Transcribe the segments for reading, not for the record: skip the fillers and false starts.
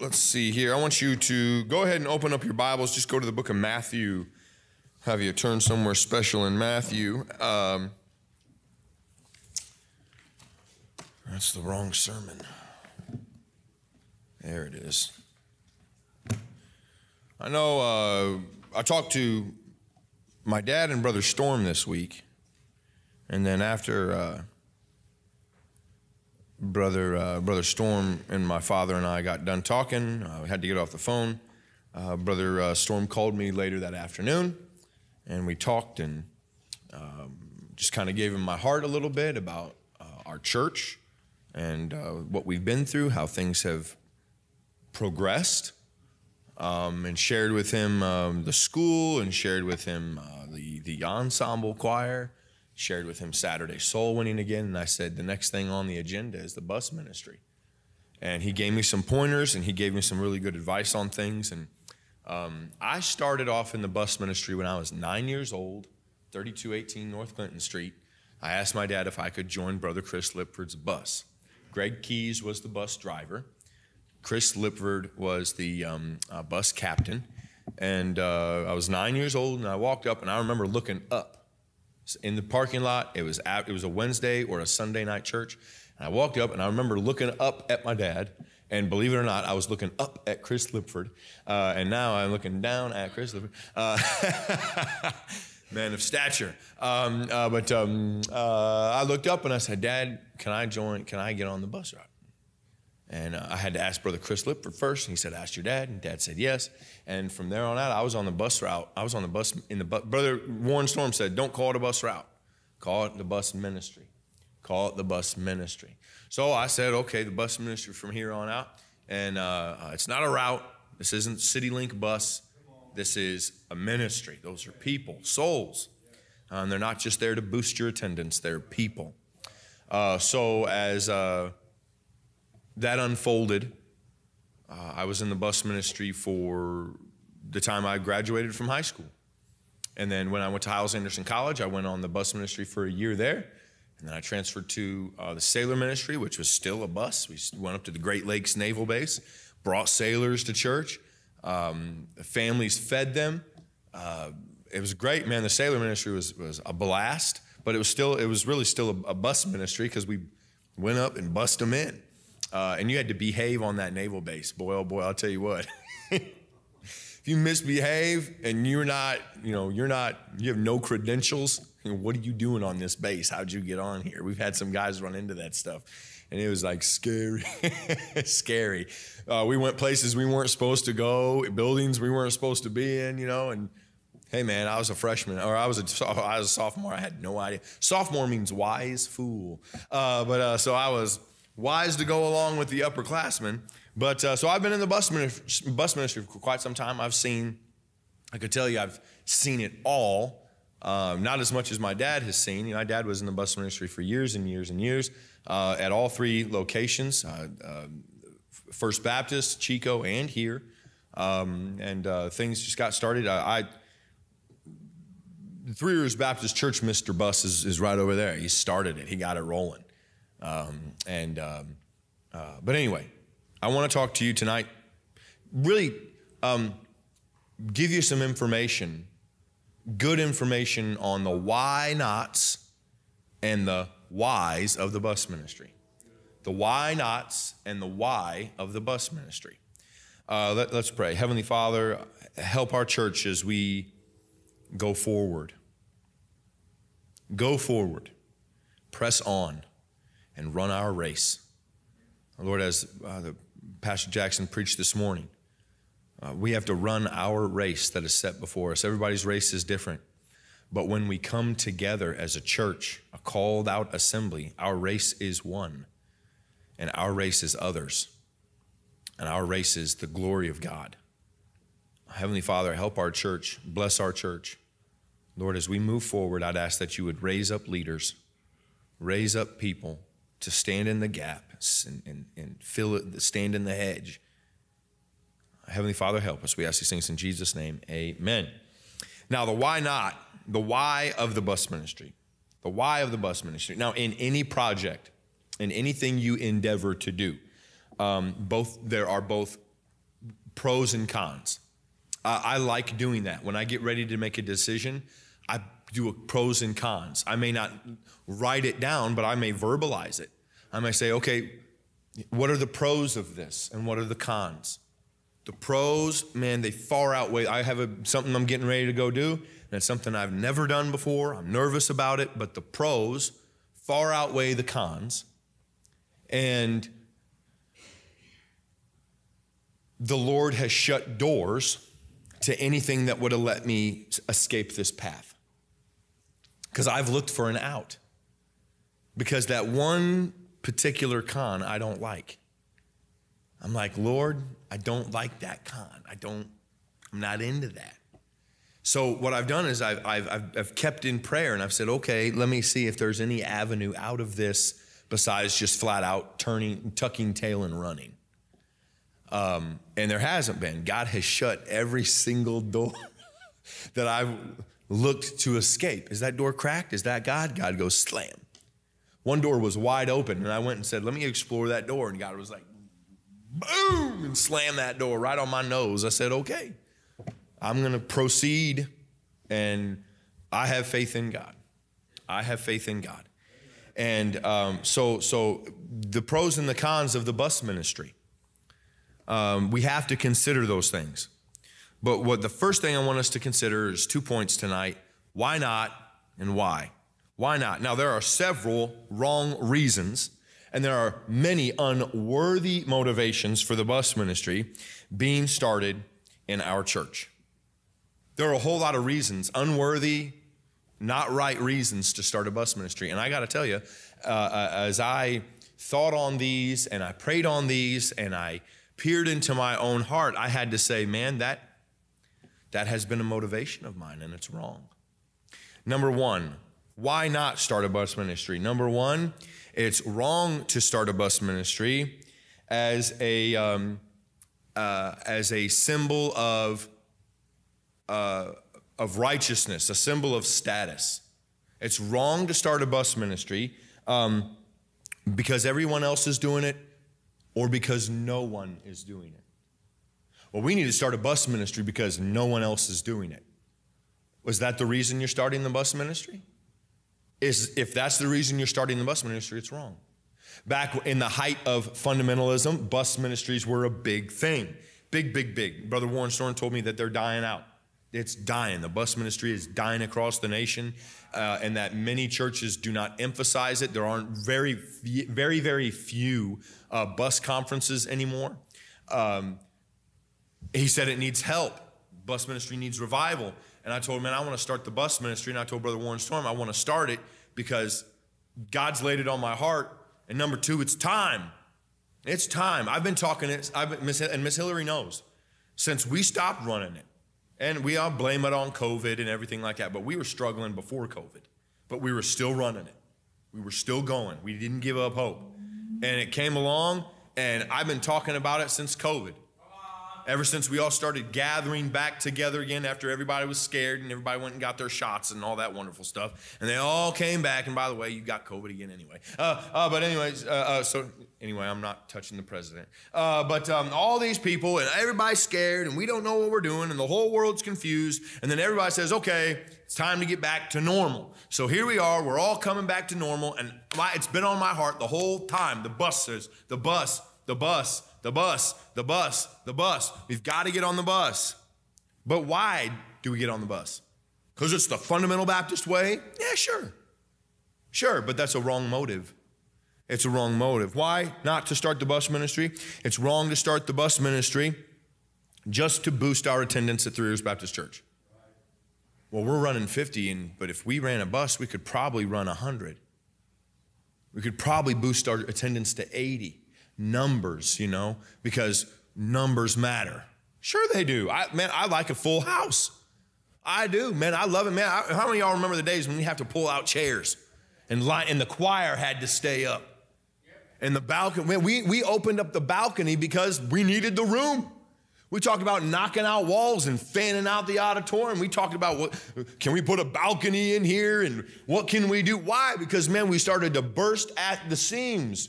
Let's see here. I want you to go ahead and open up your Bibles. Just go to the book of Matthew. Have you turn somewhere special in Matthew. That's the wrong sermon. There it is. I know I talked to my dad and Brother Storm this week. And then after Brother Storm and my father and I got done talking, I had to get off the phone. Brother Storm called me later that afternoon, and we talked and just kind of gave him my heart a little bit about our church and what we've been through, how things have progressed, and shared with him the school, and shared with him the ensemble choir, shared with him Saturday soul winning again, and I said the next thing on the agenda is the bus ministry. And he gave me some pointers, and he gave me some really good advice on things. And I started off in the bus ministry when I was 9 years old, 3218 North Clinton Street. I asked my dad if I could join Brother Chris Lipford's bus. Greg Keyes was the bus driver. Chris Lipford was the bus captain. And I was 9 years old, and I walked up, and I remember looking up. In the parking lot, it was a Wednesday or a Sunday night church. I walked up, and I remember looking up at my dad, and believe it or not, I was looking up at Chris Lipford, and now I'm looking down at Chris Lipford. Man of stature. I looked up, and I said, Dad, can I get on the bus ride? And I had to ask Brother Chris Lipford first, and he said, ask your dad, and Dad said yes. And from there on out, I was on the bus route. I was on the bus, Brother Warren Storm said, don't call it a bus route. Call it the bus ministry. Call it the bus ministry. So I said, okay, the bus ministry from here on out. And it's not a route. This isn't CityLink bus. This is a ministry. Those are people, souls. And they're not just there to boost your attendance. They're people. So as that unfolded, I was in the bus ministry for the time I graduated from high school. And then when I went to Hyles Anderson College, I went on the bus ministry for a year there. And then I transferred to the sailor ministry, which was still a bus. We went up to the Great Lakes Naval Base, brought sailors to church. Families fed them. It was great, man. The sailor ministry was a blast, but it was really still a bus ministry because we went up and bussed them in. And you had to behave on that naval base. Boy, oh boy, I'll tell you what. If you misbehave and you have no credentials, what are you doing on this base? How'd you get on here? We've had some guys run into that stuff, and it was like scary, scary. We went places we weren't supposed to go, buildings we weren't supposed to be in, and hey man, I was a freshman, or I was a sophomore. I had no idea. Sophomore means wise fool. So I was wise to go along with the upperclassmen. But so I've been in the bus ministry for quite some time. I could tell you I've seen it all, not as much as my dad has seen. My dad was in the bus ministry for years and years and years at all three locations, First Baptist, Chico, and here. Things just got started. The Three Rivers Baptist Church, Mr. Bus is right over there. He started it. He got it rolling. But anyway, I want to talk to you tonight, really give you some information, good information on the why nots and the whys of the bus ministry. The why nots and the why of the bus ministry. Let's pray. Heavenly Father, help our church as we go forward. Go forward. Press on and run our race. Lord, as Pastor Jackson preached this morning, we have to run our race that is set before us. Everybody's race is different. But when we come together as a church, a called out assembly, our race is one. And our race is others. And our race is the glory of God. Heavenly Father, help our church. Bless our church. Lord, as we move forward, I'd ask that you would raise up leaders, raise up people to stand in the gap and fill it, stand in the hedge. Heavenly Father, help us. We ask these things in Jesus' name. Amen. Now, the why not, the why of the bus ministry, the why of the bus ministry. Now, in any project, in anything you endeavor to do, There are both pros and cons. I like doing that. When I get ready to make a decision, I do a pros and cons. I may not write it down, but I may verbalize it. I may say, okay, what are the pros of this and what are the cons? The pros, man, they far outweigh. I have something I'm getting ready to go do, and it's something I've never done before. I'm nervous about it, but the pros far outweigh the cons. And the Lord has shut doors to anything that would have let me escape this path, because I've looked for an out, because that one particular con I don't like. I'm like, Lord, I don't like that con. I'm not into that. So what I've done is I've kept in prayer, and I've said, okay, let me see if there's any avenue out of this besides just flat out tucking tail and running. And there hasn't been. God has shut every single door that I've looked to escape. Is that door cracked? Is that God? God goes slam. One door was wide open, and I went and said, let me explore that door. And God was like, boom, and slammed that door right on my nose. I said, okay, I'm going to proceed, and I have faith in God. I have faith in God. And so the pros and the cons of the bus ministry. We have to consider those things. But the first thing I want us to consider is 2 points tonight: why not and why. Why not? Now, there are several wrong reasons, and there are many unworthy motivations for the bus ministry being started in our church. There are a whole lot of reasons, unworthy, not right reasons to start a bus ministry. And I got to tell you, as I thought on these and I prayed on these and I peered into my own heart, I had to say, man, that has been a motivation of mine, and it's wrong. Number one, why not start a bus ministry? Number one, it's wrong to start a bus ministry as a symbol of righteousness, a symbol of status. It's wrong to start a bus ministry because everyone else is doing it, or because no one is doing it. Well, we need to start a bus ministry because no one else is doing it. Was that the reason you're starting the bus ministry? If that's the reason you're starting the bus ministry, it's wrong. Back in the height of fundamentalism, bus ministries were a big thing. Big, big, big. Brother Warren Storen told me that they're dying out. It's dying. The bus ministry is dying across the nation, and that many churches do not emphasize it. There aren't very few bus conferences anymore. He said it needs help. Bus ministry needs revival. And I told him, man, I want to start the bus ministry. And I told Brother Warren Storm, I want to start it because God's laid it on my heart. And number two, it's time. It's time. I've been talking it, and Miss Hillary knows, since we stopped running it. And we all blame it on COVID and everything like that, but we were struggling before COVID, but we were still running it. We were still going. We didn't give up hope. And it came along, and I've been talking about it since COVID. Ever since we all started gathering back together again after everybody was scared and everybody went and got their shots and all that wonderful stuff. And they all came back. And by the way, you got COVID again anyway. Anyway, I'm not touching the president. All these people and everybody's scared and we don't know what we're doing and the whole world's confused. And then everybody says, okay, it's time to get back to normal. So here we are. We're all coming back to normal. And it's been on my heart the whole time. The bus says, the bus, the bus. The bus, the bus, the bus. We've got to get on the bus. But why do we get on the bus? Because it's the fundamental Baptist way? Yeah, sure. Sure, but that's a wrong motive. It's a wrong motive. Why not to start the bus ministry? It's wrong to start the bus ministry just to boost our attendance at Three Rivers Baptist Church. Well, we're running 50, but if we ran a bus, we could probably run 100. We could probably boost our attendance to 80. Numbers, because numbers matter. Sure they do. I like a full house. I do, man. I love it, man. How many of y'all remember the days when we have to pull out chairs and the choir had to stay up? And the balcony, man, we opened up the balcony because we needed the room. We talked about knocking out walls and fanning out the auditorium. We talked about, can we put a balcony in here and what can we do? Why? Because, man, we started to burst at the seams.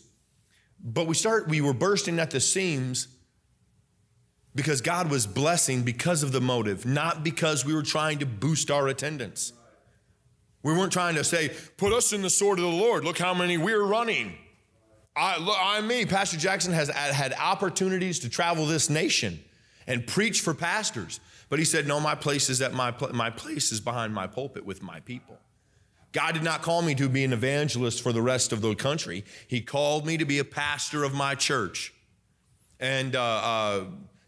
But we were bursting at the seams because God was blessing because of the motive, not because we were trying to boost our attendance. We weren't trying to say, put us in the sword of the Lord. Look how many we're running. I'm me. Pastor Jackson has had opportunities to travel this nation and preach for pastors. But he said, no, my place is at my place is behind my pulpit with my people. God did not call me to be an evangelist for the rest of the country. He called me to be a pastor of my church. And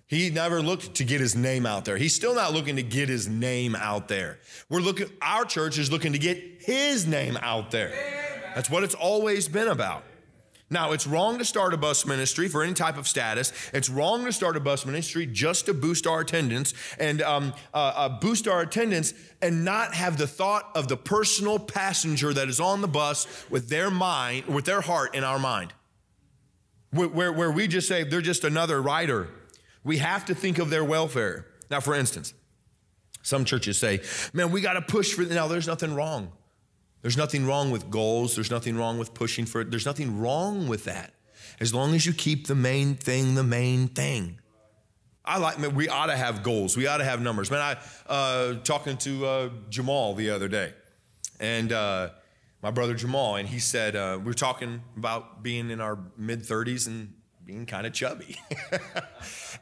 he never looked to get his name out there. He's still not looking to get his name out there. Our church is looking to get his name out there. That's what it's always been about. Now, it's wrong to start a bus ministry for any type of status. It's wrong to start a bus ministry just to boost our attendance and not have the thought of the personal passenger that is on the bus with their mind, with their heart in our mind. Where we just say they're just another rider. We have to think of their welfare. Now, for instance, some churches say, man, we got to push for, now there's nothing wrong. There's nothing wrong with goals. There's nothing wrong with pushing for it. There's nothing wrong with that as long as you keep the main thing the main thing. Man, we ought to have goals. We ought to have numbers. Man, I talking to Jamal the other day, and my brother Jamal, and he said, we were talking about being in our mid-30s and being kind of chubby.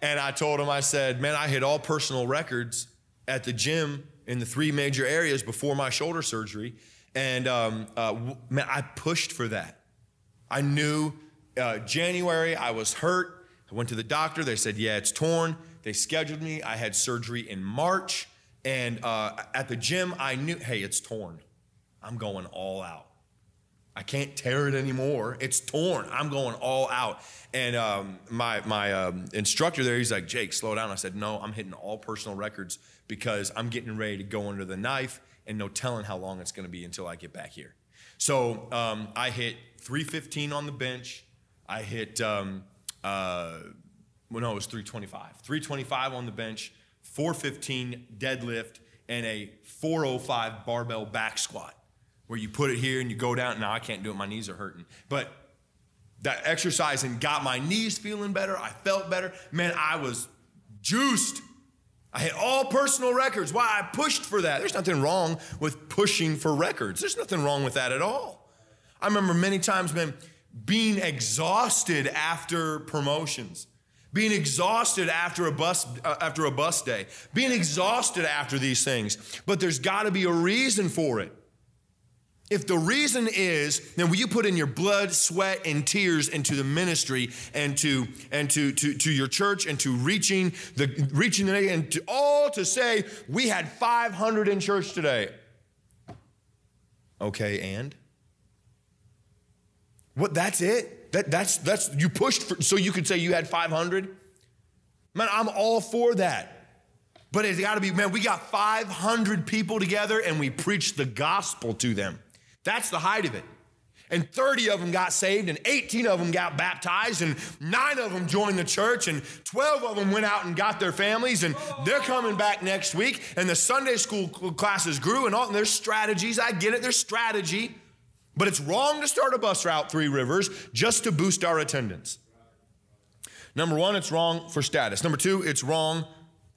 And I told him, I said, man, I hit all personal records at the gym in the three major areas before my shoulder surgery. And man, I pushed for that. I knew January I was hurt. I went to the doctor. They said, yeah, it's torn. They scheduled me. I had surgery in March. And at the gym, I knew, hey, it's torn. I'm going all out. I can't tear it anymore. It's torn. I'm going all out. And my instructor there, he's like, Jake, slow down. I said, no, I'm hitting all personal records because I'm getting ready to go under the knife. And no telling how long it's going to be until I get back here. So I hit 315 on the bench. I hit, it was 325. 325 on the bench, 415 deadlift, and a 405 barbell back squat where you put it here and you go down. Now I can't do it. My knees are hurting. But that exercising got my knees feeling better. I felt better. Man, I was juiced. I hit all personal records. Why? I pushed for that. There's nothing wrong with pushing for records. There's nothing wrong with that at all. I remember many times, man, being exhausted after promotions, being exhausted after a bus day, being exhausted after these things. But there's got to be a reason for it. If the reason is, then will you put in your blood, sweat, and tears into the ministry and to your church and to reaching the and to all to say we had 500 in church today. Okay, and what? That's it. That's you pushed for, so you could say you had 500. Man, I'm all for that. But it's got to be, man, we got 500 people together and we preached the gospel to them. That's the height of it. And 30 of them got saved and 18 of them got baptized and 9 of them joined the church and 12 of them went out and got their families and they're coming back next week and the Sunday school classes grew and all, and there's strategies. I get it, there's strategy. But it's wrong to start a bus route, Three Rivers, just to boost our attendance. Number one, it's wrong for status. Number two, it's wrong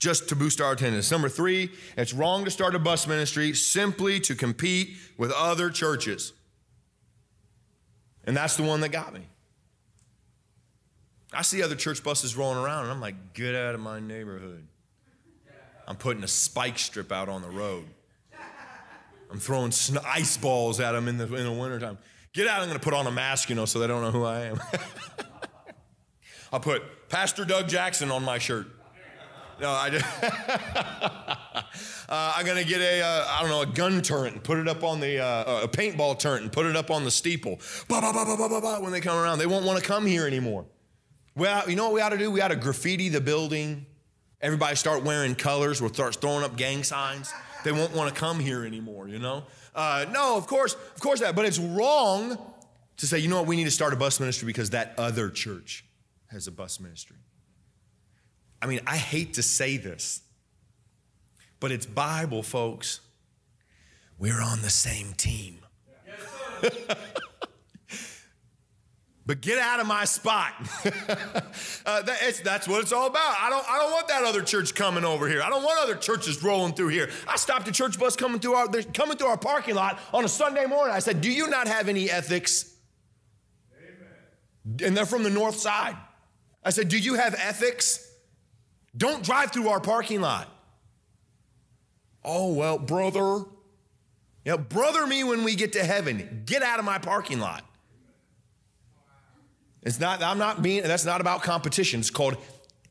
just to boost our attendance. Number three, it's wrong to start a bus ministry simply to compete with other churches. And that's the one that got me. I see other church buses rolling around and I'm like, get out of my neighborhood. I'm putting a spike strip out on the road. I'm throwing ice balls at them in the wintertime. Get out, I'm gonna put on a mask, you know, so they don't know who I am. I'll put Pastor Doug Jackson on my shirt. No, I just, I'm going to get a gun turret and put it up on the, a paintball turret and put it up on the steeple. Bah, bah, bah, bah, bah, bah, bah, when they come around, they won't want to come here anymore. Well, you know what we ought to do? We ought to graffiti the building. Everybody start wearing colors. We'll start throwing up gang signs. They won't want to come here anymore, you know? No, of course that. But it's wrong to say, you know what? We need to start a bus ministry because that other church has a bus ministry. I mean, I hate to say this, but it's Bible, folks. We're on the same team. Yes, sir. But get out of my spot. That's what it's all about. I don't want that other church coming over here. I don't want other churches rolling through here. I stopped a church bus coming through our parking lot on a Sunday morning. I said, do you not have any ethics? Amen. And they're from the north side. I said, do you have ethics? Don't drive through our parking lot. Oh, well, brother. Yeah, brother me when we get to heaven. Get out of my parking lot. That's not about competition. It's called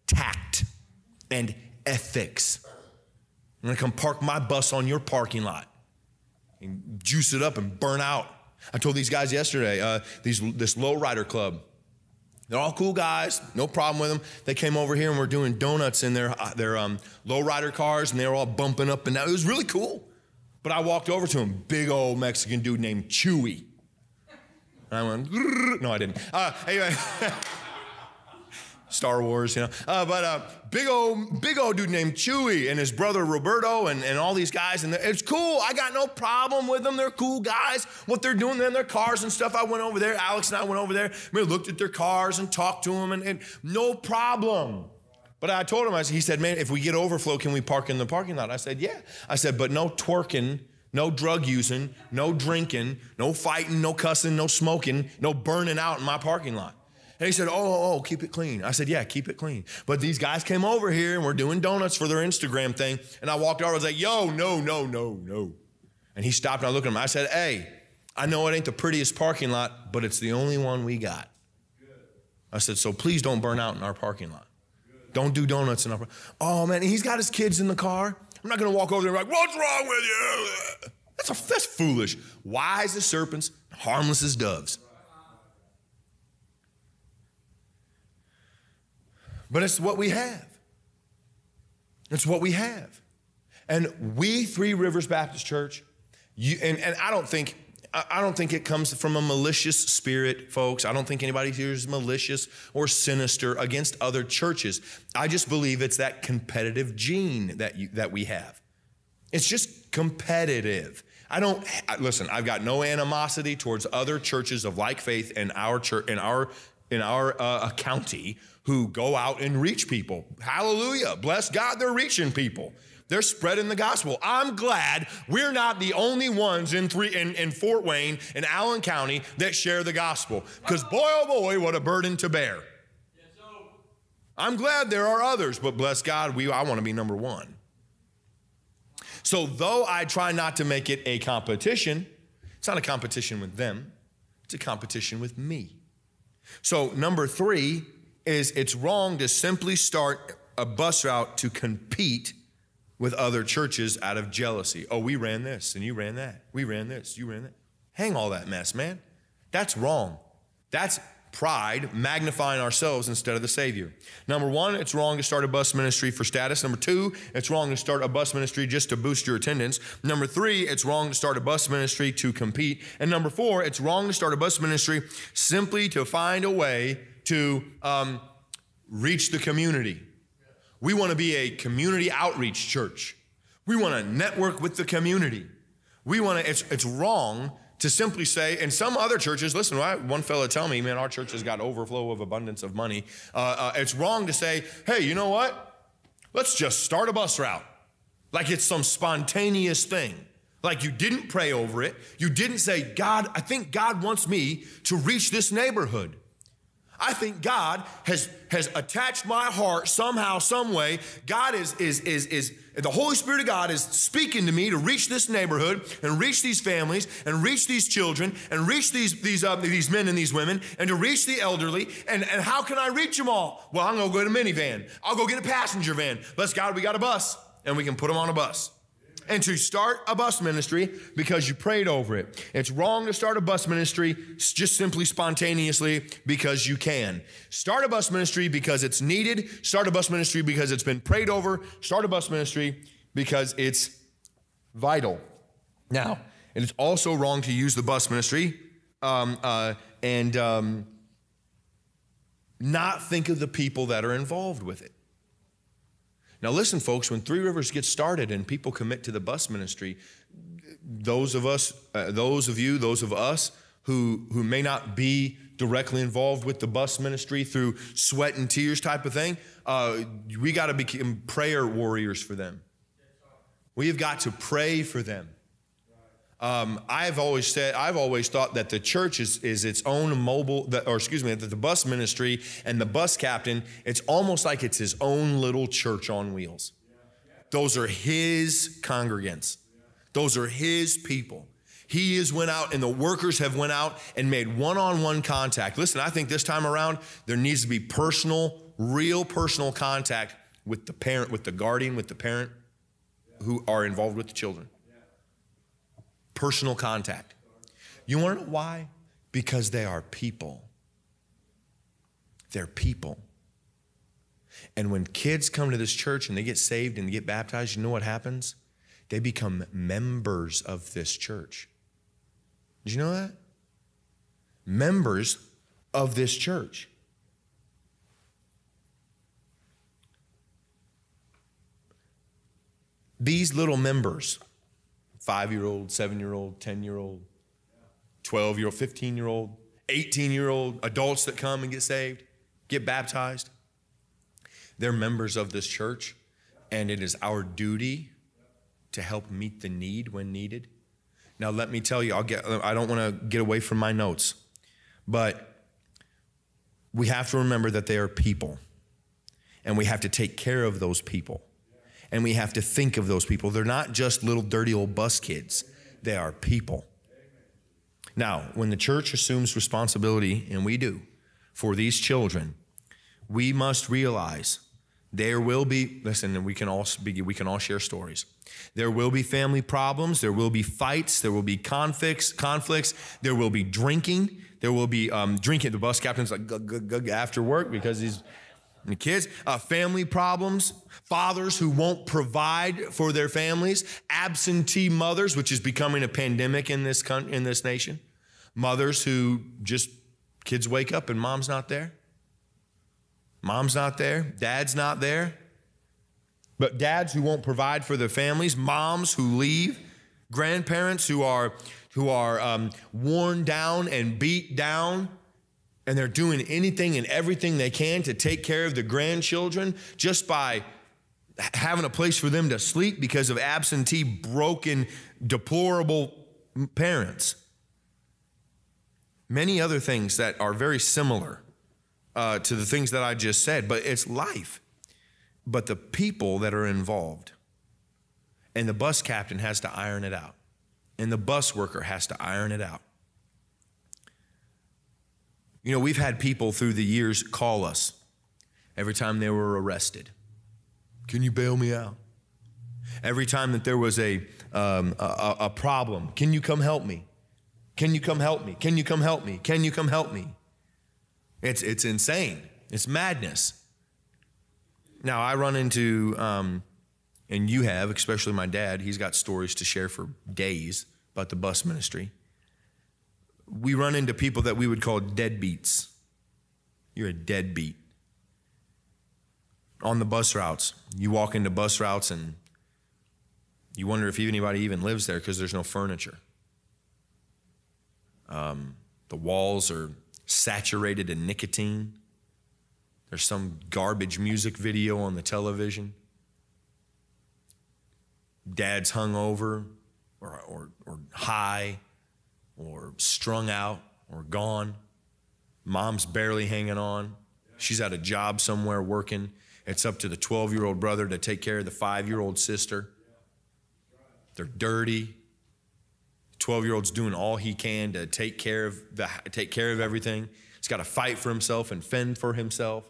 tact and ethics. I'm gonna come park my bus on your parking lot and juice it up and burn out. I told these guys yesterday, this lowrider club, they're all cool guys, no problem with them. They came over here and we're doing donuts in their lowrider cars, and they were all bumping up and down. It was really cool. But I walked over to him, big old Mexican dude named Chewy. And I went, no, I didn't. Anyway, Star Wars, you know. But big old dude named Chewy and his brother Roberto and all these guys. And it's cool. I got no problem with them. They're cool guys. What they're doing, they're in their cars and stuff. I went over there. Alex and I went over there. We looked at their cars and talked to them, and no problem. But I told him, he said, man, if we get overflow, can we park in the parking lot? I said, yeah. I said, but no twerking. No drug using, no drinking, no fighting, no cussing, no smoking, no burning out in my parking lot. And he said, oh, keep it clean. I said, yeah, keep it clean. But these guys came over here and we're doing donuts for their Instagram thing. And I walked over, I was like, yo, no. And he stopped and I looked at him. I said, hey, I know it ain't the prettiest parking lot, but it's the only one we got. I said, so please don't burn out in our parking lot. Don't do donuts in our parking lot. Oh man, he's got his kids in the car. I'm not going to walk over there and be like, what's wrong with you? That's foolish. Wise as serpents, harmless as doves. But it's what we have. It's what we have. And we, Three Rivers Baptist Church, I don't think it comes from a malicious spirit, folks. I don't think anybody here is malicious or sinister against other churches. I just believe it's that competitive gene that we have. It's just competitive. Listen, I've got no animosity towards other churches of like faith in our church, in our county who go out and reach people. Hallelujah. Bless God, they're reaching people. They're spreading the gospel. I'm glad we're not the only ones in Fort Wayne and Allen County that share the gospel. Because boy, oh boy, what a burden to bear. Yes, so. I'm glad there are others, but bless God, I want to be number one. So though I try not to make it a competition, it's not a competition with them. It's a competition with me. So number three is it's wrong to simply start a bus route to compete with other churches out of jealousy. Oh, we ran this and you ran that. We ran this, you ran that. Hang all that mess, man. That's wrong. That's pride, magnifying ourselves instead of the Savior. Number one, it's wrong to start a bus ministry for status. Number two, it's wrong to start a bus ministry just to boost your attendance. Number three, it's wrong to start a bus ministry to compete. And number four, it's wrong to start a bus ministry simply to find a way to reach the community. We want to be a community outreach church. We want to network with the community. We want to, it's wrong to simply say, and some other churches, listen, one fella tell me, man, our church has got overflow of abundance of money. It's wrong to say, hey, you know what? Let's just start a bus route. Like it's some spontaneous thing. Like you didn't pray over it. You didn't say, God, I think God wants me to reach this neighborhood. I think God has attached my heart somehow, some way. God is the Holy Spirit of God is speaking to me to reach this neighborhood and reach these families and reach these children and reach these men and these women and to reach the elderly. And how can I reach them all? Well, I'm going to go get a minivan. I'll go get a passenger van. Bless God, we got a bus and we can put them on a bus. And to start a bus ministry because you prayed over it. It's wrong to start a bus ministry just simply spontaneously because you can. Start a bus ministry because it's needed. Start a bus ministry because it's been prayed over. Start a bus ministry because it's vital. Now, and it's also wrong to use the bus ministry and not think of the people that are involved with it. Now listen, folks, when Three Rivers gets started and people commit to the bus ministry, those of us who may not be directly involved with the bus ministry through sweat and tears type of thing, we got to become prayer warriors for them. We've got to pray for them. I've always thought that the church is its own mobile, that the bus ministry and the bus captain, it's almost like it's his own little church on wheels. Those are his congregants. Those are his people. He has went out and the workers have went out and made one-on-one contact. Listen, I think this time around, there needs to be personal, real personal contact with the parent, with the guardian, with the parent who are involved with the children. Personal contact. You want to know why? Because they are people. They're people. And when kids come to this church and they get saved and they get baptized, you know what happens? They become members of this church. Did you know that? Members of this church. These little members, 5-year-old, 7-year-old, 10-year-old, 12-year-old, 15-year-old, 18-year-old, adults that come and get saved, get baptized. They're members of this church, and it is our duty to help meet the need when needed. Now, let me tell you, I don't want to get away from my notes, but we have to remember that they are people, and we have to take care of those people, and we have to think of those people. They're not just little dirty old bus kids. They are people. Now, when the church assumes responsibility, and we do, for these children, we must realize there will be, listen, and we can all share stories. There will be family problems. There will be fights. There will be conflicts. There will be drinking. There will be drinking. The bus captain's like, gug, gug, gug, after work because he's the kids. Family problems. Fathers who won't provide for their families. Absentee mothers, which is becoming a pandemic in this country, in this nation. Mothers who just, kids wake up and mom's not there. Mom's not there, dad's not there, but dads who won't provide for their families, moms who leave, grandparents who are worn down and beat down, and they're doing anything and everything they can to take care of the grandchildren just by having a place for them to sleep because of absentee, broken, deplorable parents. Many other things that are very similar to the things that I just said, but it's life. But the people that are involved, and the bus captain has to iron it out, and the bus worker has to iron it out. You know, we've had people through the years call us every time they were arrested. Can you bail me out? Every time that there was a problem, can you come help me? Can you come help me? Can you come help me? Can you come help me? It's insane. It's madness. Now, I run into, and you have, especially my dad, he's got stories to share for days about the bus ministry. We run into people that we would call deadbeats. You're a deadbeat. On the bus routes, you walk into bus routes and you wonder if anybody even lives there because there's no furniture. The walls are saturated in nicotine. There's some garbage music video on the television. Dad's hungover or high or strung out or gone. Mom's barely hanging on. She's at a job somewhere working. It's up to the 12-year-old brother to take care of the 5-year-old sister. They're dirty. 12-year-old's doing all he can to take care of everything. He's got to fight for himself and fend for himself.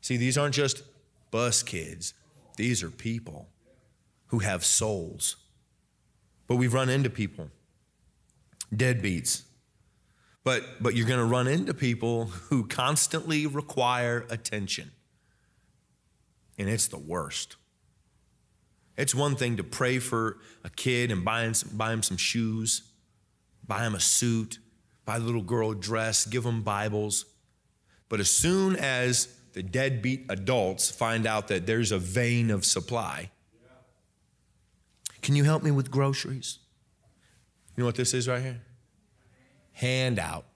See, these aren't just bus kids. These are people who have souls. But we've run into people, deadbeats. But you're going to run into people who constantly require attention. And it's the worst. It's one thing to pray for a kid and buy him some shoes, buy him a suit, buy the little girl a dress, give him Bibles. But as soon as the deadbeat adults find out that there's a vein of supply, can you help me with groceries? You know what this is right here? Hand out.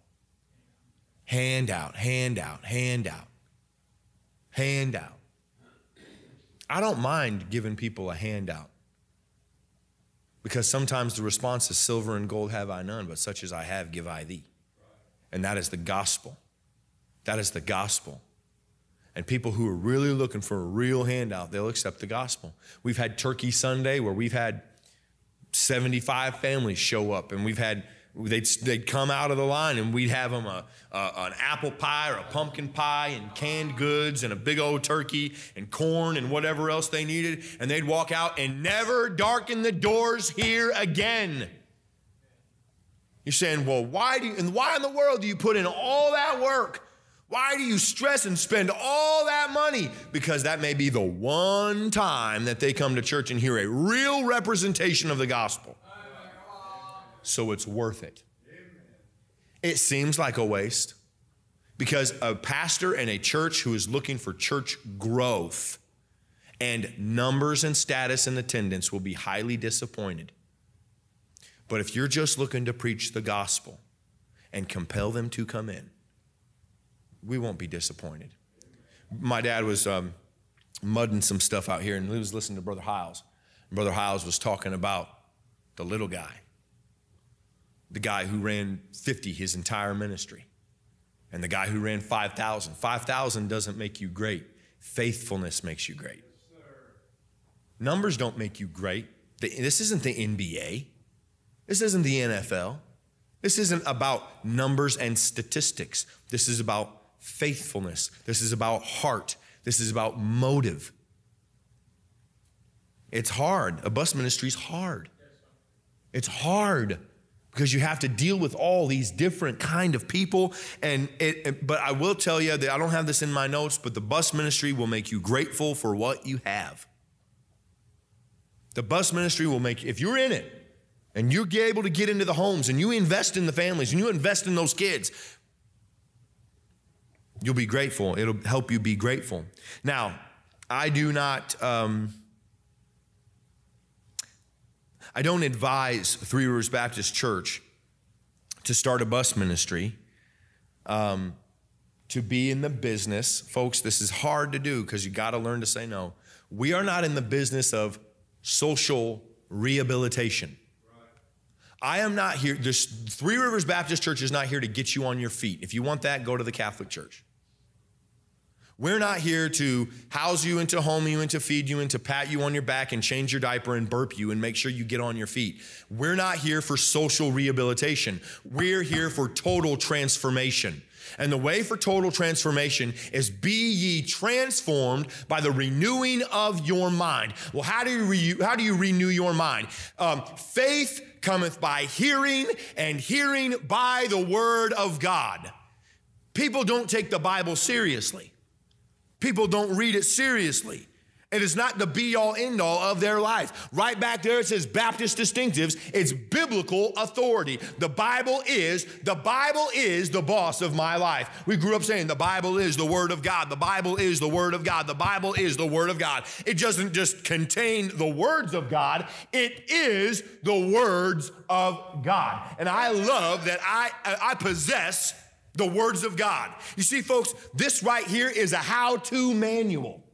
I don't mind giving people a handout, because sometimes the response is, silver and gold have I none, but such as I have give I thee. And that is the gospel. That is the gospel. And people who are really looking for a real handout, they'll accept the gospel. We've had Turkey Sunday where we've had 75 families show up, and we've had, they'd come out of the line and we'd have them an apple pie or a pumpkin pie and canned goods and a big old turkey and corn and whatever else they needed. And they'd walk out and never darken the doors here again. You're saying, well, why in the world do you put in all that work? Why do you stress and spend all that money? Because that may be the one time that they come to church and hear a real representation of the gospel. So it's worth it. It seems like a waste, because a pastor and a church who is looking for church growth and numbers and status and attendance will be highly disappointed. But if you're just looking to preach the gospel and compel them to come in, we won't be disappointed. My dad was mudding some stuff out here, and he was listening to Brother Hyles. Brother Hyles was talking about the little guy, the guy who ran 50 his entire ministry, and the guy who ran 5,000. 5,000 doesn't make you great. Faithfulness makes you great. Yes, numbers don't make you great. This isn't the NBA. This isn't the NFL. This isn't about numbers and statistics. This is about faithfulness. This is about heart. This is about motive. It's hard. A bus ministry's hard. It's hard, because you have to deal with all these different kind of people. But I will tell you that I don't have this in my notes, but the bus ministry will make you grateful for what you have. The bus ministry will make, if you're in it and you're able to get into the homes and you invest in the families and you invest in those kids, you'll be grateful. It'll help you be grateful. Now, I don't advise Three Rivers Baptist Church to start a bus ministry, to be in the business. Folks, this is hard to do, because you got to learn to say no. We are not in the business of social rehabilitation. Right. I am not here. This Three Rivers Baptist Church is not here to get you on your feet. If you want that, go to the Catholic Church. We're not here to house you and to home you and to feed you and to pat you on your back and change your diaper and burp you and make sure you get on your feet. We're not here for social rehabilitation. We're here for total transformation. And the way for total transformation is, be ye transformed by the renewing of your mind. Well, how do you renew your mind? Faith cometh by hearing, and hearing by the word of God. People don't take the Bible seriously. People don't read it seriously. It is not the be-all, end-all of their life. Right back there, it says Baptist distinctives. It's biblical authority. The Bible is the boss of my life. We grew up saying the Bible is the Word of God. The Bible is the Word of God. The Bible is the Word of God. It doesn't just contain the words of God. It is the words of God. And I love that I possess the words of God. You see, folks, this right here is a how-to manual.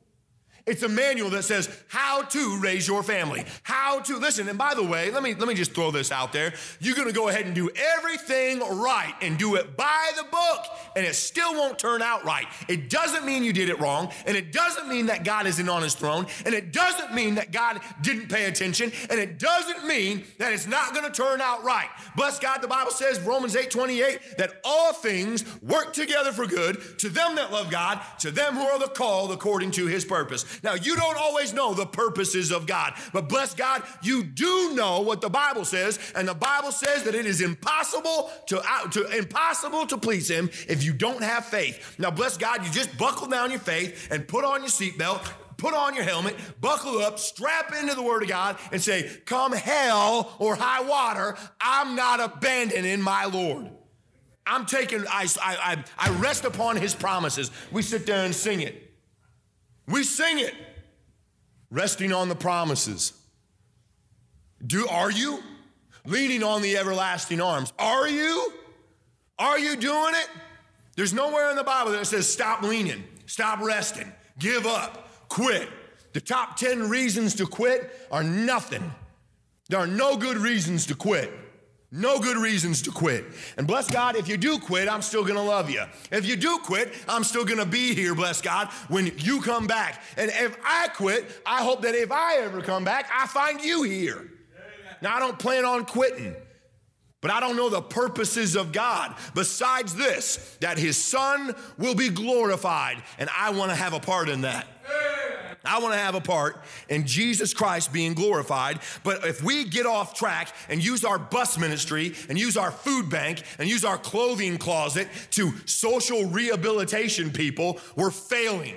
It's a manual that says how to raise your family, how to, listen, and by the way, let me just throw this out there. You're going to go ahead and do everything right and do it by the book, and it still won't turn out right. It doesn't mean you did it wrong, and it doesn't mean that God isn't on his throne, and it doesn't mean that God didn't pay attention, and it doesn't mean that it's not going to turn out right. Bless God, the Bible says, Romans 8:28, that all things work together for good to them that love God, to them who are the called according to his purpose. Now, you don't always know the purposes of God, but bless God, you do know what the Bible says, and the Bible says that it is impossible to please him if you don't have faith. Now, bless God, you just buckle down your faith and put on your seatbelt, put on your helmet, buckle up, strap into the Word of God, and say, come hell or high water, I'm not abandoning my Lord. I rest upon his promises. We sit there and sing it. We sing it, resting on the promises. Are you leaning on the everlasting arms? Are you Are you doing it? There's nowhere in the Bible that says stop leaning, stop resting, give up, quit. The top 10 reasons to quit are nothing. There are no good reasons to quit. No good reasons to quit. And bless God, if you do quit, I'm still gonna love you. If you do quit, I'm still gonna be here, bless God, when you come back. And if I quit, I hope that if I ever come back, I find you here. Amen. Now, I don't plan on quitting, but I don't know the purposes of God besides this, that his son will be glorified, and I wanna have a part in that. Amen. I want to have a part in Jesus Christ being glorified. But if we get off track and use our bus ministry and use our food bank and use our clothing closet to social rehabilitation people, we're failing.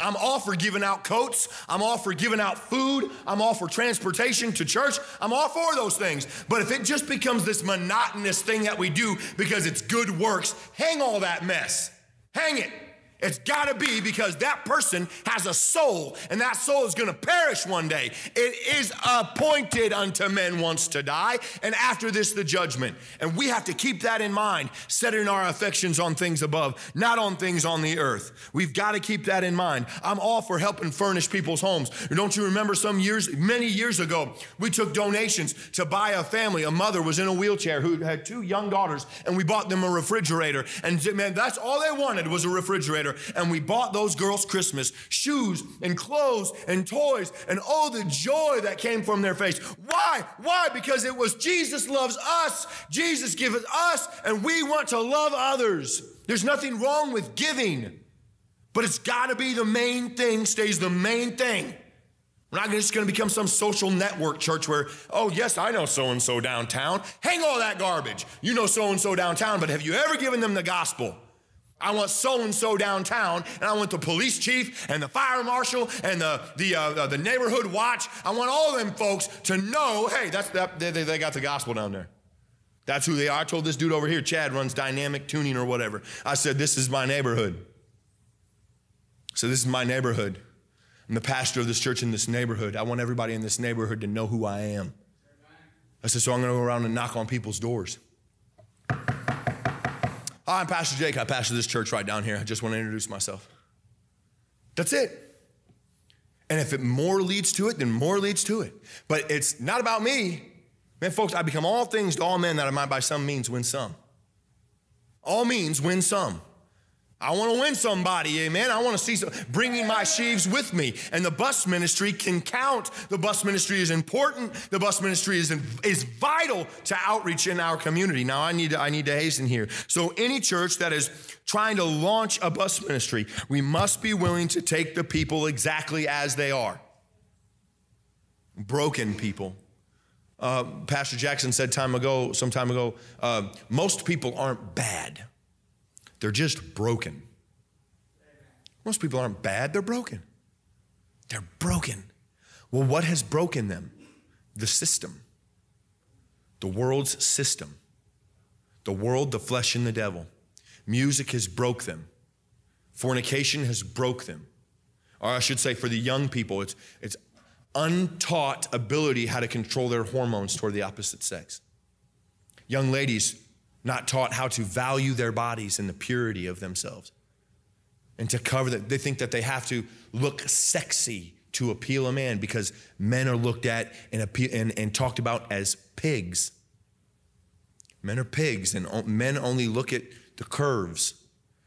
I'm all for giving out coats. I'm all for giving out food. I'm all for transportation to church. I'm all for those things. But if it just becomes this monotonous thing that we do because it's good works, hang all that mess. Hang it. It's got to be because that person has a soul, and that soul is going to perish one day. It is appointed unto men once to die, and after this the judgment. And we have to keep that in mind, setting our affections on things above, not on things on the earth. We've got to keep that in mind. I'm all for helping furnish people's homes. Don't you remember many years ago, we took donations to buy a family. A mother was in a wheelchair who had two young daughters, and we bought them a refrigerator. And man, that's all they wanted was a refrigerator. And we bought those girls Christmas shoes and clothes and toys, and oh, the joy that came from their face. Why? Why? Because it was Jesus loves us, Jesus giveth us, and we want to love others. There's nothing wrong with giving, but it's got to be the main thing, stays the main thing. We're not just going to become some social network church where, oh, yes, I know so-and-so downtown. Hang all that garbage. You know so-and-so downtown, but have you ever given them the gospel? I want so-and-so downtown, and I want the police chief and the fire marshal and the neighborhood watch. I want all them folks to know, hey, they got the gospel down there. That's who they are. I told this dude over here, Chad runs dynamic tuning or whatever. I said, this is my neighborhood. So this is my neighborhood. I'm the pastor of this church in this neighborhood. I want everybody in this neighborhood to know who I am. I said, so I'm going to go around and knock on people's doors. Hi, I'm Pastor Jake. I pastor this church right down here. I just want to introduce myself. That's it. And if it more leads to it, then more leads to it. But it's not about me. Man, folks, I become all things to all men that I might by some means win some. All means win some. I want to win somebody, amen. I want to see some, bringing my sheaves with me. And the bus ministry can count. The bus ministry is important. The bus ministry is vital to outreach in our community. Now, I need to hasten here. So any church that is trying to launch a bus ministry, we must be willing to take the people exactly as they are. Broken people. Pastor Jackson said some time ago, most people aren't bad. They're just broken. Most people aren't bad, they're broken. They're broken. Well, what has broken them? The system, the world's system, the world, the flesh, and the devil. Music has broke them. Fornication has broke them. Or I should say for the young people, it's untaught ability how to control their hormones toward the opposite sex. Young ladies, not taught how to value their bodies and the purity of themselves. And to cover that, they think that they have to look sexy to appeal a man because men are looked at and talked about as pigs. Men are pigs, and men only look at the curves.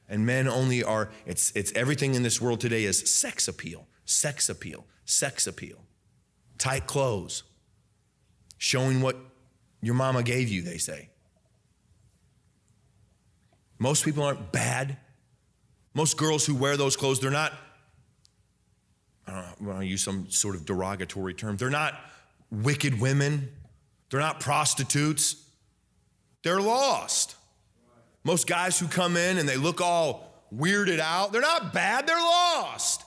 And men only are, it's everything in this world today is sex appeal, sex appeal, sex appeal. Tight clothes, showing what your mama gave you, they say. Most people aren't bad. Most girls who wear those clothes, they're not, I don't know, I want to use some sort of derogatory term. They're not wicked women. They're not prostitutes. They're lost. Most guys who come in and they look all weirded out, they're not bad, they're lost.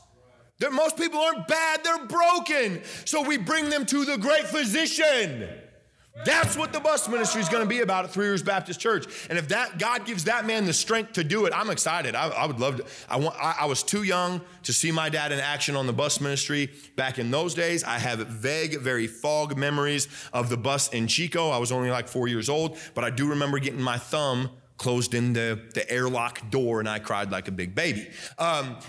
Most people aren't bad, they're broken. So we bring them to the great physician. That's what the bus ministry is going to be about at Three Rivers Baptist Church. And if that God gives that man the strength to do it, I'm excited. I would love to. I was too young to see my dad in action on the bus ministry back in those days. I have vague, very fog memories of the bus in Chico. I was only like 4 years old, but I do remember getting my thumb closed in the airlock door, and I cried like a big baby. We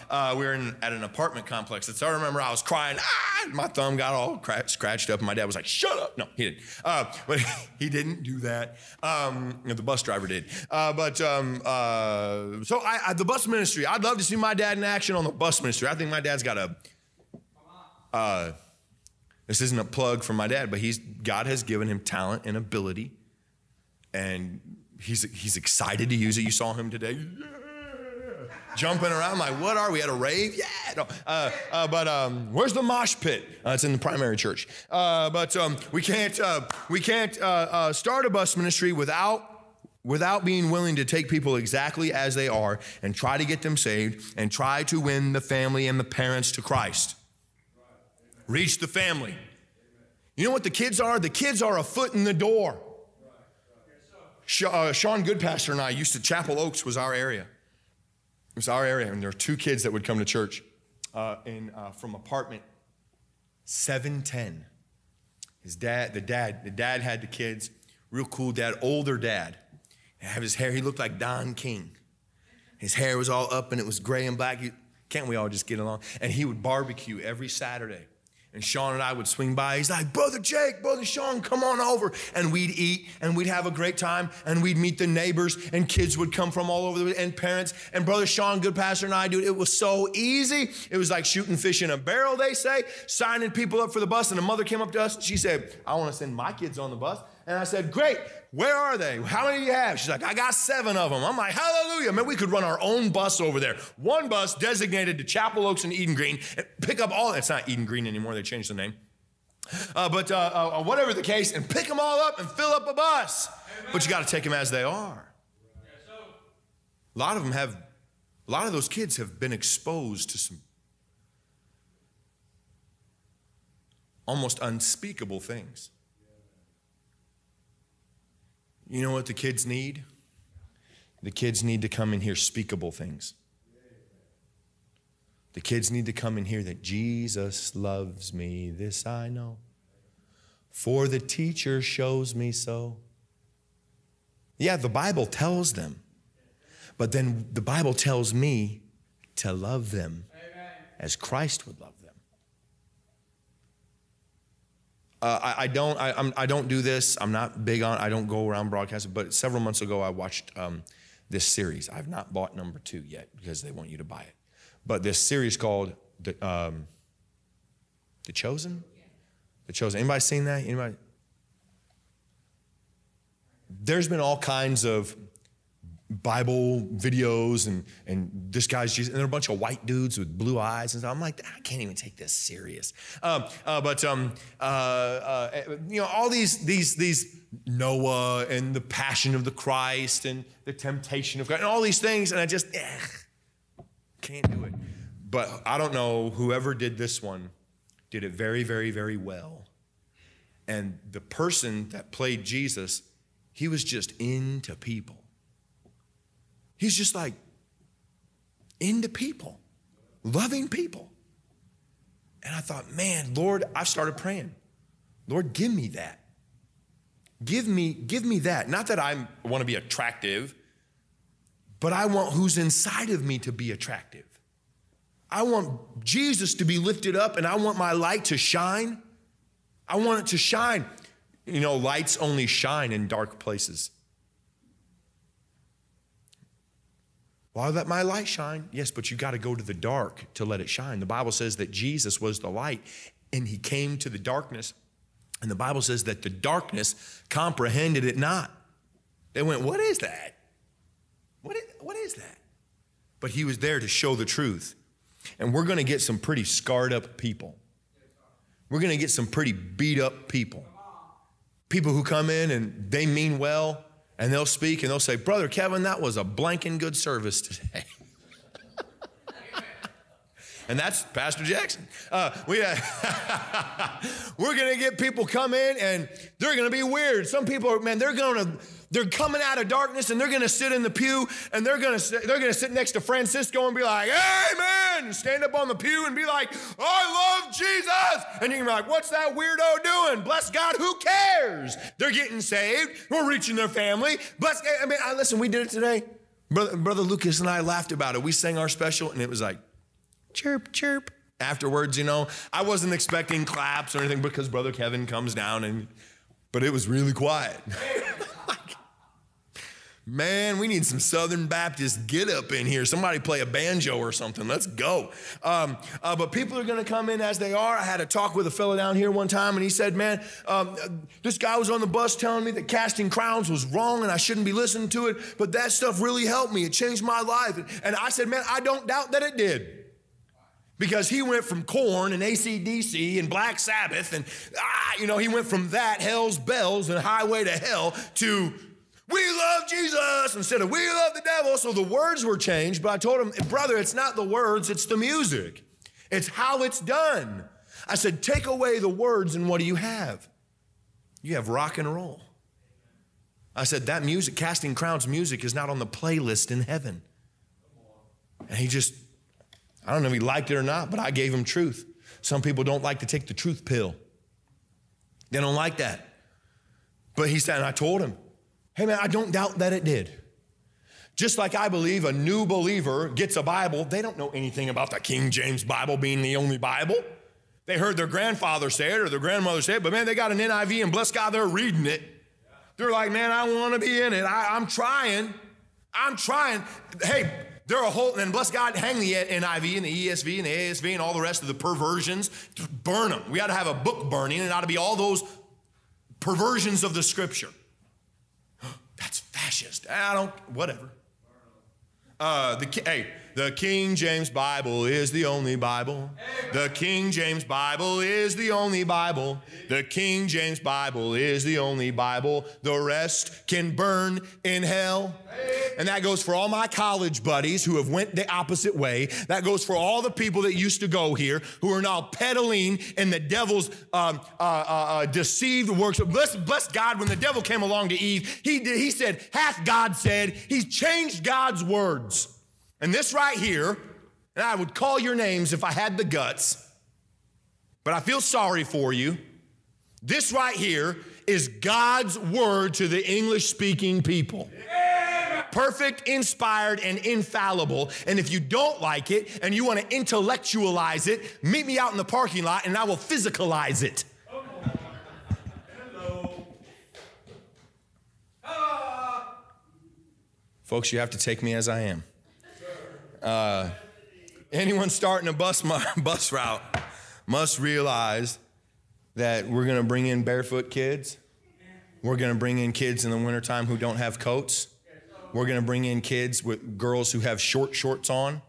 were at an apartment complex. And so I remember I was crying, and my thumb got all scratched up, and my dad was like, shut up. No, he didn't. But he didn't do that. The bus driver did. So the bus ministry, I'd love to see my dad in action on the bus ministry. I think my dad's got a... this isn't a plug for my dad, but God has given him talent and ability, and he's excited to use it. You saw him today, yeah, jumping around like, what are we at, a rave? Yeah. No. Where's the mosh pit? It's in the primary church. We can't start a bus ministry without being willing to take people exactly as they are and try to get them saved and try to win the family and the parents to Christ. Reach the family. You know what the kids are? The kids are a foot in the door. Sean Goodpastor and I used to, Chapel Oaks was our area. It was our area, and there were two kids that would come to church from apartment 710. The dad had the kids, real cool dad, older dad. He had his hair, he looked like Don King. His hair was all up and it was gray and black. Can't we all just get along? And he would barbecue every Saturday. And Sean and I would swing by. He's like, Brother Jake, Brother Sean, come on over. And we'd eat, and we'd have a great time, and we'd meet the neighbors, and kids would come from all over, and parents. And Brother Sean Goodpastor and I, dude, it was so easy. It was like shooting fish in a barrel, they say, signing people up for the bus. And a mother came up to us, and she said, I want to send my kids on the bus. And I said, great, where are they? How many do you have? She's like, I got 7 of them. I'm like, hallelujah. Man, we could run our own bus over there. One bus designated to Chapel Oaks and Eden Green. And pick up all, it's not Eden Green anymore. They changed the name. Whatever the case, and pick them all up and fill up a bus. Amen. But you got to take them as they are. Yes, sir. A lot of those kids have been exposed to some almost unspeakable things. You know what the kids need? The kids need to come in here speakable things. The kids need to come in here that Jesus loves me, this I know, for the teacher shows me so. Yeah, the Bible tells them, but then the Bible tells me to love them as Christ would love them. I don't do this. I'm not big on, I don't go around broadcasting, but several months ago I watched this series. I've not bought number 2 yet because they want you to buy it. But this series called The Chosen? The Chosen. Anybody seen that? Anybody? There's been all kinds of Bible videos and this guy's Jesus, and there are a bunch of white dudes with blue eyes and stuff. I'm like, I can't even take this serious. You know, all these Noah and the Passion of the Christ and the Temptation of God and all these things, and I just can't do it. But I don't know, whoever did this one did it very, very, very well. And the person that played Jesus, he was just into people. He's just like into people, loving people. And I thought, man, Lord, I've started praying. Lord, give me that. Give me that. Not that I want to be attractive, but I want who's inside of me to be attractive. I want Jesus to be lifted up, and I want my light to shine. I want it to shine. You know, lights only shine in dark places. Well, I let my light shine. Yes, but you got to go to the dark to let it shine. The Bible says that Jesus was the light, and he came to the darkness. And the Bible says that the darkness comprehended it not. They went, what is that? What is that? But he was there to show the truth. And we're going to get some pretty scarred up people. We're going to get some pretty beat up people. People who come in and they mean well. And they'll speak and they'll say, Brother Kevin, that was a blanking good service today. And that's Pastor Jackson. We're going to get people come in and they're going to be weird. Some people are, man, they're coming out of darkness and they're going to sit in the pew and they're going to sit next to Francisco and be like, amen, stand up on the pew and be like, I love Jesus and you're like, what's that weirdo doing? Bless God, who cares? They're getting saved. We're reaching their family. Bless God. I mean, listen, we did it today. Brother Lucas and I laughed about it. We sang our special, and it was like, chirp, chirp. Afterwards, you know, I wasn't expecting claps or anything because Brother Kevin comes down, but it was really quiet. Man, we need some Southern Baptist get up in here. Somebody play a banjo or something. Let's go. But people are going to come in as they are. I had a talk with a fellow down here one time, and he said, man, this guy was on the bus telling me that Casting Crowns was wrong and I shouldn't be listening to it, but that stuff really helped me. It changed my life. And I said, man, I don't doubt that it did. Because he went from Korn and AC/DC and Black Sabbath and, you know, he went from that, Hell's Bells and Highway to Hell to we love Jesus instead of we love the devil. So the words were changed, but I told him, brother, it's not the words, it's the music. It's how it's done. I said, take away the words and what do you have? You have rock and roll. I said, that music, Casting Crowns music is not on the playlist in heaven. And he just... I don't know if he liked it or not, but I gave him truth. Some people don't like to take the truth pill. They don't like that. But he said, and I told him, hey man, I don't doubt that it did. Just like I believe a new believer gets a Bible, they don't know anything about the King James Bible being the only Bible. They heard their grandfather say it or their grandmother say it, but man, they got an NIV and bless God, they're reading it. They're like, man, I want to be in it. I'm trying. I'm trying. Hey, there are and bless God, hang the NIV and the ESV and the ASV and all the rest of the perversions. Burn them. We ought to have a book burning, and it ought to be all those perversions of the scripture. That's fascist. I don't, whatever. The King James Bible is the only Bible. The King James Bible is the only Bible. The King James Bible is the only Bible. The rest can burn in hell. And that goes for all my college buddies who have went the opposite way. That goes for all the people that used to go here who are now peddling in the devil's deceived works. Bless God, when the devil came along to Eve, he said, hath God said, he changed God's words. And this right here, and I would call your names if I had the guts, but I feel sorry for you. This right here is God's word to the English-speaking people. Perfect, inspired, and infallible. And if you don't like it and you want to intellectualize it, meet me out in the parking lot and I will physicalize it. Hello. Folks, you have to take me as I am. Anyone starting a bus route must realize that we're going to bring in barefoot kids. We're going to bring in kids in the wintertime who don't have coats. We're going to bring in kids with girls who have short shorts on.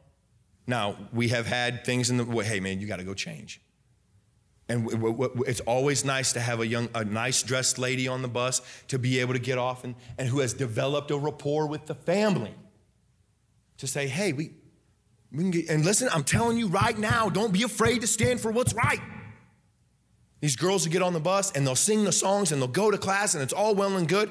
Now, we have had things in the, well, hey, man, you got to go change. And it's always nice to have a nice dressed lady on the bus to be able to get off and who has developed a rapport with the family to say, hey, we can get, and listen, I'm telling you right now, don't be afraid to stand for what's right. These girls will get on the bus and they'll sing the songs and they'll go to class and it's all well and good.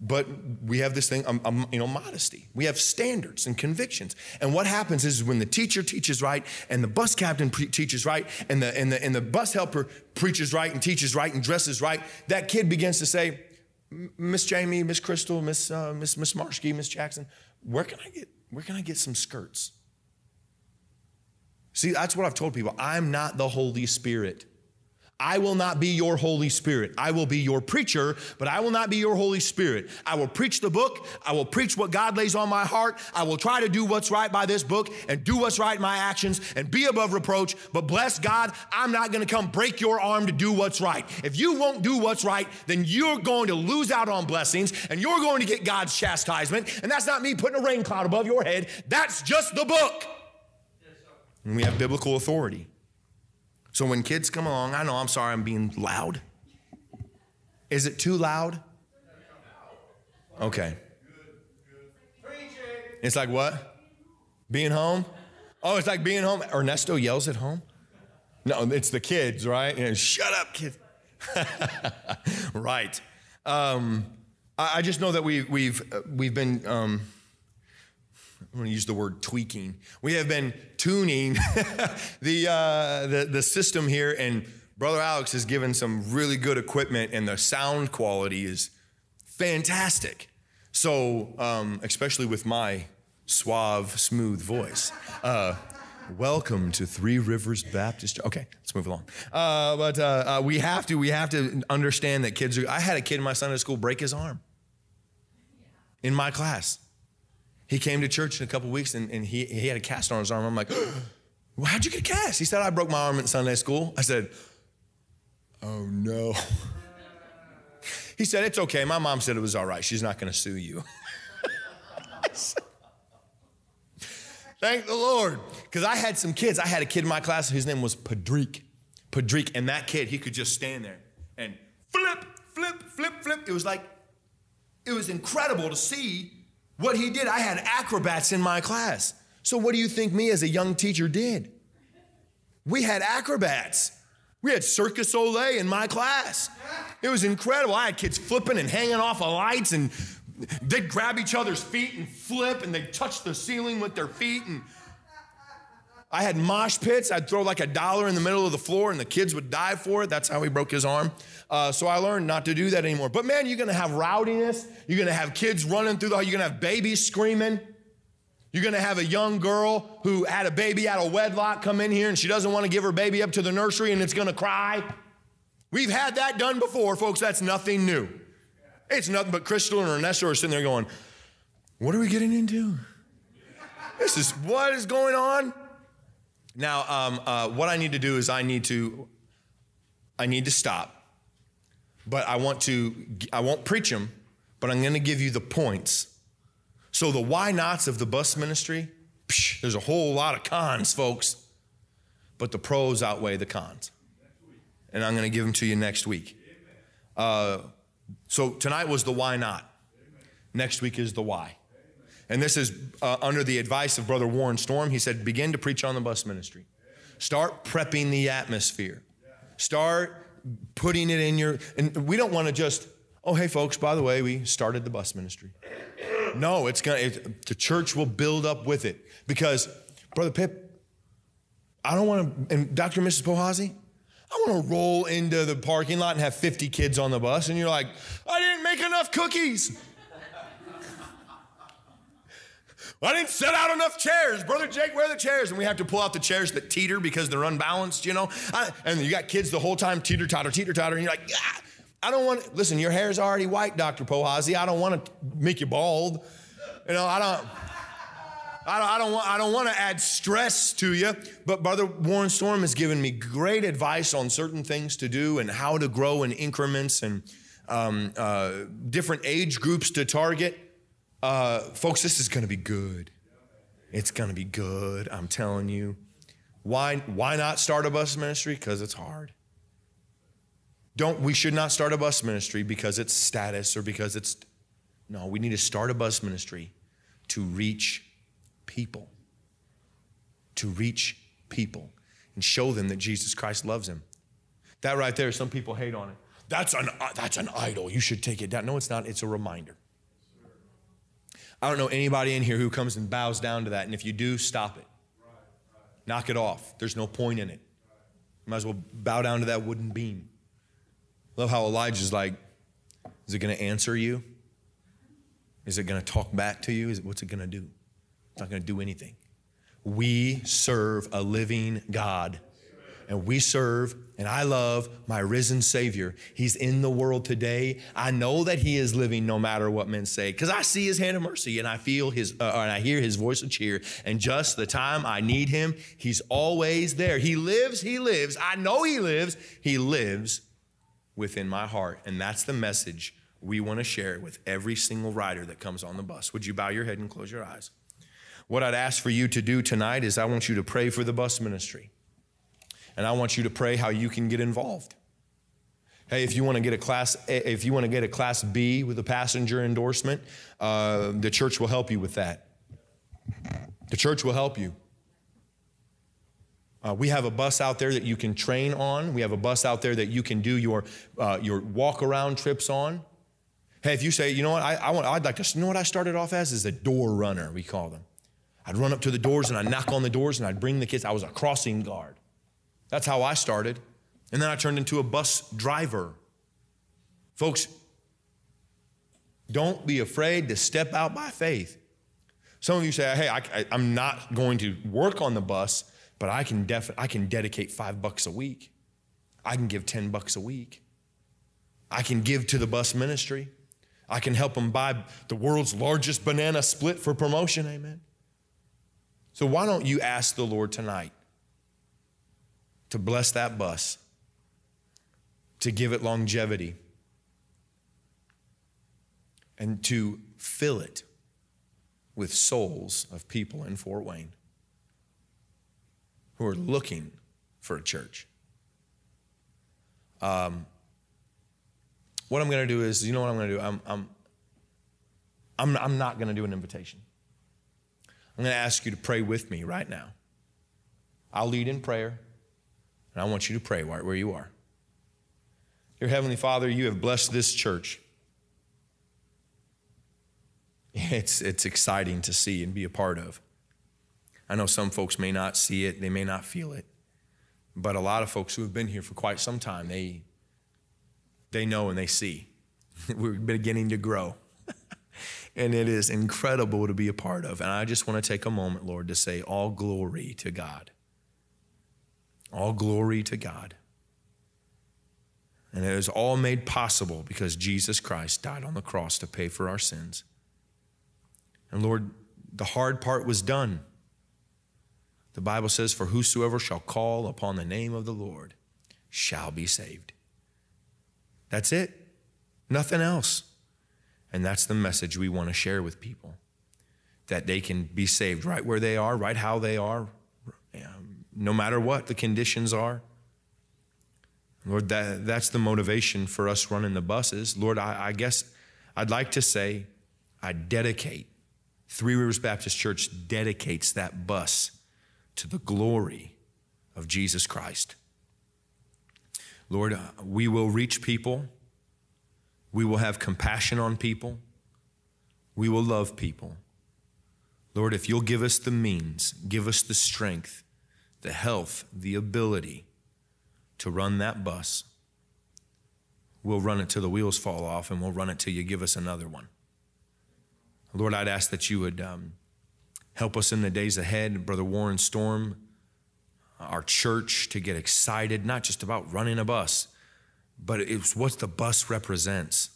But we have this thing, you know, modesty. We have standards and convictions. And what happens is when the teacher teaches right and the bus captain teaches right and the bus helper preaches right and teaches right and dresses right, that kid begins to say, Miss Jamie, Miss Crystal, Miss Marshke, Miss Jackson, where can I get some skirts? See, that's what I've told people. I'm not the Holy Spirit. I will not be your Holy Spirit. I will be your preacher, but I will not be your Holy Spirit. I will preach the book. I will preach what God lays on my heart. I will try to do what's right by this book and do what's right in my actions and be above reproach. But bless God, I'm not going to come break your arm to do what's right. If you won't do what's right, then you're going to lose out on blessings and you're going to get God's chastisement. And that's not me putting a rain cloud above your head. That's just the book. And we have biblical authority. So when kids come along, I know, I'm sorry, I'm being loud. Is it too loud? Okay. It's like what? Being home? Oh, it's like being home. Ernesto yells at home? No, it's the kids, right? You know, shut up, kids. Right. I just know that we've been I'm going to use the word tweaking. We have been tuning the system here, and Brother Alex has given some really good equipment, and the sound quality is fantastic. So, especially with my suave, smooth voice. Welcome to Three Rivers Baptist Church. Okay, let's move along. We have to understand that kids are, I had a kid in my Sunday school break his arm in my class. He came to church in a couple weeks and he had a cast on his arm. I'm like, well, how'd you get a cast? He said, I broke my arm in Sunday school. I said, oh no. He said, it's okay. My mom said it was all right. She's not going to sue you. I said, thank the Lord. Because I had some kids. I had a kid in my class. His name was Padreek. Padreek. And that kid, he could just stand there and flip, flip, flip, flip. It was like, it was incredible to see what he did. I had acrobats in my class. So what do you think me as a young teacher did? We had acrobats. We had Circus Soleil in my class. It was incredible. I had kids flipping and hanging off of lights, and they'd grab each other's feet and flip, and they'd touch the ceiling with their feet. And I had mosh pits. I'd throw like $1 in the middle of the floor, and the kids would die for it. That's how he broke his arm. So I learned not to do that anymore. But man, you're going to have rowdiness. You're going to have kids running through the hall. You're going to have babies screaming. You're going to have a young girl who had a baby out of wedlock come in here, and she doesn't want to give her baby up to the nursery, and it's going to cry. We've had that done before, folks. That's nothing new. It's nothing but Crystal and Ernesto are sitting there going, what are we getting into? This is what is going on? Now, what I need to do is I need to stop. But I won't preach them, but I'm going to give you the points. So the why nots of the bus ministry, there's a whole lot of cons, folks. But the pros outweigh the cons. And I'm going to give them to you next week. So tonight was the why not. Next week is the why. And this is under the advice of Brother Warren Storm. He said, begin to preach on the bus ministry. Start prepping the atmosphere. Start putting it in your, and we don't want to just, oh, hey, folks, by the way, we started the bus ministry. No, the church will build up with it. Because, Brother Pip, I don't want to, and Dr. and Mrs. Pohazi, I want to roll into the parking lot and have 50 kids on the bus. And you're like, I didn't make enough cookies. I didn't set out enough chairs. Brother Jake, where are the chairs? And we have to pull out the chairs that teeter because they're unbalanced, you know. And you got kids the whole time, teeter-totter, teeter-totter. And you're like, ah, I don't want, listen, your hair's already white, Dr. Pohazi. I don't want to make you bald. You know, I don't want to add stress to you, but Brother Warren Storm has given me great advice on certain things to do and how to grow in increments and different age groups to target. Folks, this is going to be good. It's going to be good, I'm telling you. Why not start a bus ministry? Because it's hard. We should not start a bus ministry because it's status or because it's, no, we need to start a bus ministry to reach people, and show them that Jesus Christ loves them. That right there, some people hate on it. That's an idol. You should take it down. No, it's not. It's a reminder. I don't know anybody in here who comes and bows down to that. And if you do, stop it. Knock it off. There's no point in it. You might as well bow down to that wooden beam. Love how Elijah's like, is it going to answer you? Is it going to talk back to you? What's it going to do? It's not going to do anything. We serve a living God. And we serve, and I love my risen Savior. He's in the world today. I know that He is living no matter what men say, because I see His hand of mercy, and I feel His, and I hear His voice of cheer. And just the time I need Him, He's always there. He lives. He lives. I know He lives. He lives within my heart, and that's the message we want to share with every single rider that comes on the bus. Would you bow your head and close your eyes? What I'd ask for you to do tonight is I want you to pray for the bus ministry. And I want you to pray how you can get involved. Hey, if you want to get a class, B with a passenger endorsement, the church will help you with that. The church will help you. We have a bus out there that you can train on. We have a bus out there that you can do your walk around trips on. Hey, if you say, you know what, I'd like to, you know what I started off as is a door runner, we call them. I'd run up to the doors and I'd knock on the doors and I'd bring the kids. I was a crossing guard. That's how I started. And then I turned into a bus driver. Folks, don't be afraid to step out by faith. Some of you say, hey, I'm not going to work on the bus, but I can dedicate $5 a week. I can give $10 a week. I can give to the bus ministry. I can help them buy the world's largest banana split for promotion, amen. So why don't you ask the Lord tonight to bless that bus, to give it longevity, and to fill it with souls of people in Fort Wayne who are looking for a church. What I'm going to do is, you know what I'm going to do? I'm not going to do an invitation. I'm going to ask you to pray with me right now. I'll lead in prayer, and I want you to pray right where you are. Dear Heavenly Father, you have blessed this church. It's exciting to see and be a part of. I know some folks may not see it, they may not feel it, but a lot of folks who have been here for quite some time, they know and they see. We're beginning to grow. And it is incredible to be a part of. And I just want to take a moment, Lord, to say all glory to God. All glory to God. And it is all made possible because Jesus Christ died on the cross to pay for our sins. And Lord, the hard part was done. The Bible says, for whosoever shall call upon the name of the Lord shall be saved. That's it. Nothing else. And that's the message we want to share with people, that they can be saved right where they are, right how they are, no matter what the conditions are. Lord, that's the motivation for us running the buses. Lord, I guess I'd like to say I dedicate. Three Rivers Baptist Church dedicates that bus to the glory of Jesus Christ. Lord, we will reach people. We will have compassion on people. We will love people. Lord, if you'll give us the means, give us the strength, the health, the ability to run that bus, we'll run it till the wheels fall off, and we'll run it till you give us another one. Lord, I'd ask that you would help us in the days ahead, Brother Warren Storm, our church, to get excited, not just about running a bus, but it's what the bus represents,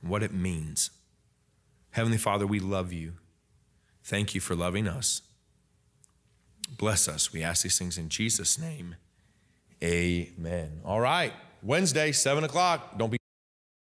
what it means. Heavenly Father, we love you. Thank you for loving us. Bless us. We ask these things in Jesus' name. Amen. All right. Wednesday, 7 o'clock. Don't be